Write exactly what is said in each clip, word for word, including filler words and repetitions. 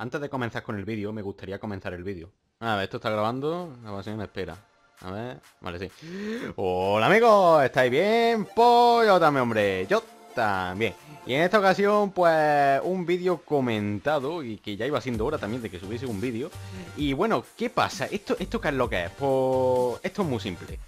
Antes de comenzar con el vídeo, me gustaría comenzar el vídeo. A ver, esto está grabando. A ver si me espera. A ver, vale, sí. Hola amigos, ¿estáis bien? Pues yo también, hombre, yo también. Y en esta ocasión, pues, un vídeo comentado. Y que ya iba siendo hora también de que subiese un vídeo. Y bueno, ¿qué pasa? ¿Esto, esto qué es lo que es? Pues esto es muy simple.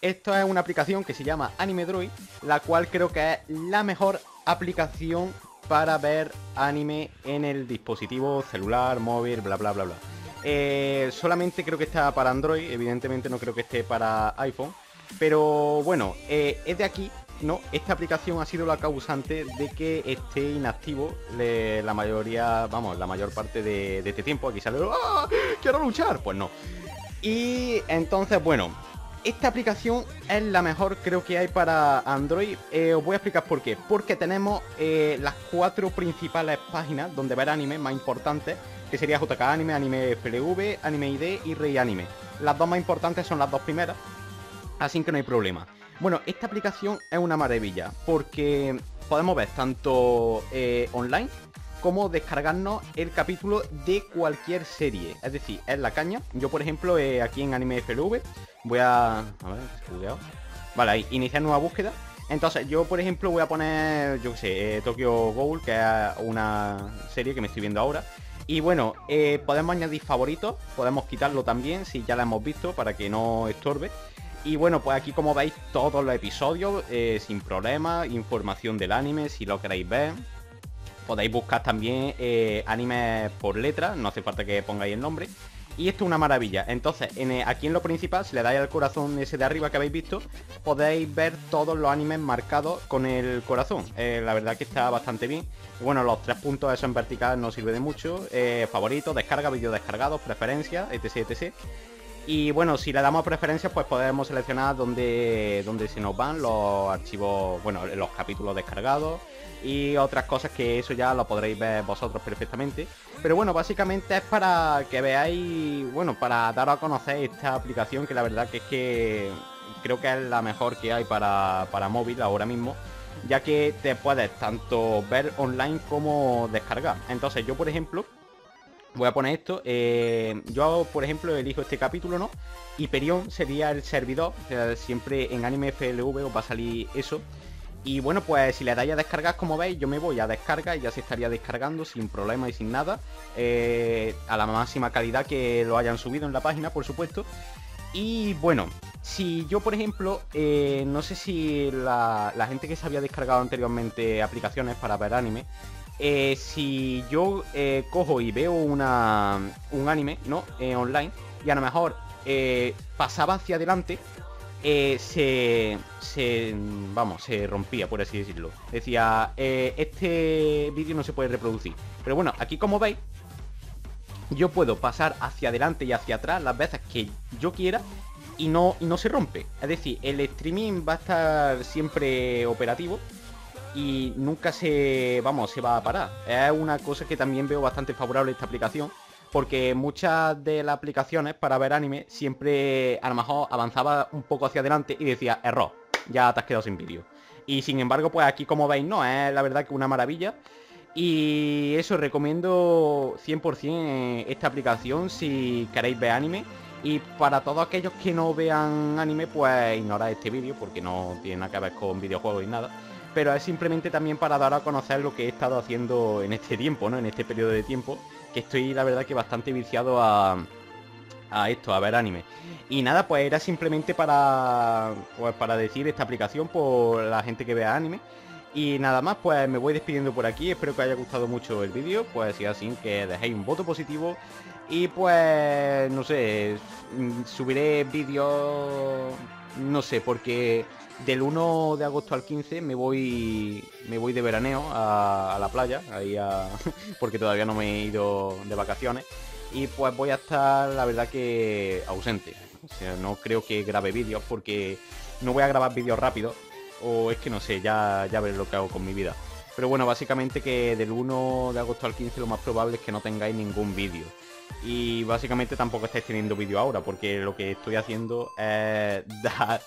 Esto es una aplicación que se llama Anime Droid, la cual creo que es la mejor aplicación para ver anime en el dispositivo celular, móvil, bla bla bla bla. Eh, solamente creo que está para Android, evidentemente no creo que esté para iPhone. Pero bueno, eh, es de aquí, ¿no? Esta aplicación ha sido la causante de que esté inactivo de la mayoría, vamos, la mayor parte de, de este tiempo. Aquí sale, ¡ah! ¡Quiero luchar! Pues no. Y entonces, bueno, esta aplicación es la mejor creo que hay para Android. eh, Os voy a explicar por qué. Porque tenemos eh, las cuatro principales páginas donde ver anime más importantes, que sería J K Anime, AnimeFLV, AnimeID y Rey Anime. Las dos más importantes son las dos primeras, así que no hay problema. Bueno, esta aplicación es una maravilla porque podemos ver tanto eh, online como descargarnos el capítulo de cualquier serie. Es decir, es la caña. Yo, por ejemplo, eh, aquí en AnimeFLV voy a... A ver, cuidado. Vale, ahí, iniciar nueva búsqueda. Entonces, yo, por ejemplo, voy a poner, yo qué sé, eh, Tokyo Ghoul, que es una serie que me estoy viendo ahora. Y bueno, eh, podemos añadir favoritos, podemos quitarlo también, si ya la hemos visto, para que no estorbe. Y bueno, pues aquí como veis todos los episodios, eh, sin problema, información del anime, si lo queréis ver. Podéis buscar también eh, animes por letra, no hace falta que pongáis el nombre. Y esto es una maravilla. Entonces, en, eh, aquí en lo principal, si le dais al corazón ese de arriba que habéis visto, podéis ver todos los animes marcados con el corazón. Eh, la verdad que está bastante bien. Bueno, los tres puntos eso en vertical no sirve de mucho. Eh, favoritos, descarga, vídeos descargados, preferencias, etc, etcétera. Y bueno, si le damos preferencias, pues podemos seleccionar dónde, dónde se nos van los archivos, bueno, los capítulos descargados y otras cosas que eso ya lo podréis ver vosotros perfectamente. Pero bueno, básicamente es para que veáis, bueno, para daros a conocer esta aplicación, que la verdad que es que creo que es la mejor que hay para, para móvil ahora mismo, ya que te puedes tanto ver online como descargar. Entonces yo, por ejemplo, voy a poner esto. eh, Yo, por ejemplo, elijo este capítulo, ¿no? Hyperion sería el servidor. eh, Siempre en AnimeFLV os va a salir eso. Y bueno, pues si le dais a descargar, como veis, yo me voy a descarga y ya se estaría descargando sin problema y sin nada. eh, A la máxima calidad que lo hayan subido en la página, por supuesto. Y bueno, si yo, por ejemplo, eh, no sé si la, la gente que se había descargado anteriormente aplicaciones para ver anime, eh, si yo eh, cojo y veo una, un anime, ¿no? Eh, online, y a lo mejor eh, pasaba hacia adelante, Eh, se, se... vamos, se rompía, por así decirlo. Decía, eh, este vídeo no se puede reproducir. Pero bueno, aquí como veis, yo puedo pasar hacia adelante y hacia atrás las veces que yo quiera y no, y no se rompe. Es decir, el streaming va a estar siempre operativo y nunca se... vamos, se va a parar. Es una cosa que también veo bastante favorable esta aplicación, porque muchas de las aplicaciones para ver anime siempre a lo mejor avanzaba un poco hacia adelante y decía, error, ya te has quedado sin vídeo. Y sin embargo, pues aquí como veis, no, es la verdad que una maravilla. Y eso, recomiendo cien por cien esta aplicación si queréis ver anime. Y para todos aquellos que no vean anime, pues ignorad este vídeo, porque no tiene nada que ver con videojuegos y nada. Pero es simplemente también para dar a conocer lo que he estado haciendo en este tiempo, ¿no? En este periodo de tiempo, que estoy la verdad que bastante viciado a, a esto, a ver anime. Y nada, pues era simplemente para, pues para decir esta aplicación por la gente que vea anime. Y nada más, pues me voy despidiendo por aquí. Espero que os haya gustado mucho el vídeo. Pues si es así, que dejéis un voto positivo. Y pues, no sé, subiré vídeos... no sé, porque del uno de agosto al quince me voy me voy de veraneo a, a la playa, ahí a, porque todavía no me he ido de vacaciones. Y pues voy a estar, la verdad que, ausente. O sea, no creo que grabe vídeos, porque no voy a grabar vídeos rápido. O es que no sé, ya, ya veré lo que hago con mi vida. Pero bueno, básicamente que del uno de agosto al quince lo más probable es que no tengáis ningún vídeo. Y básicamente tampoco estáis teniendo vídeo ahora, porque lo que estoy haciendo es dar,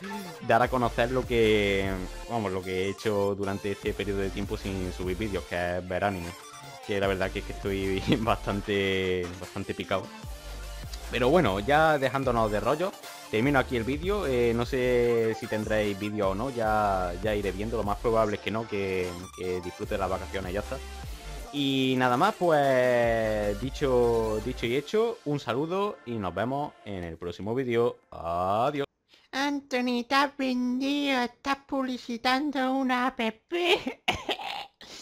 dar a conocer lo que, vamos, lo que he hecho durante este periodo de tiempo sin subir vídeos, que es ver anime. que la verdad que es que estoy bastante, bastante picado. Pero bueno, ya dejándonos de rollo, termino aquí el vídeo. Eh, no sé si tendréis vídeo o no, ya, ya iré viendo. Lo más probable es que no, que, que disfrute de las vacaciones y ya está. Y nada más, pues dicho, dicho y hecho, un saludo y nos vemos en el próximo vídeo. Adiós. Anthony, te has vendido, estás publicitando una app.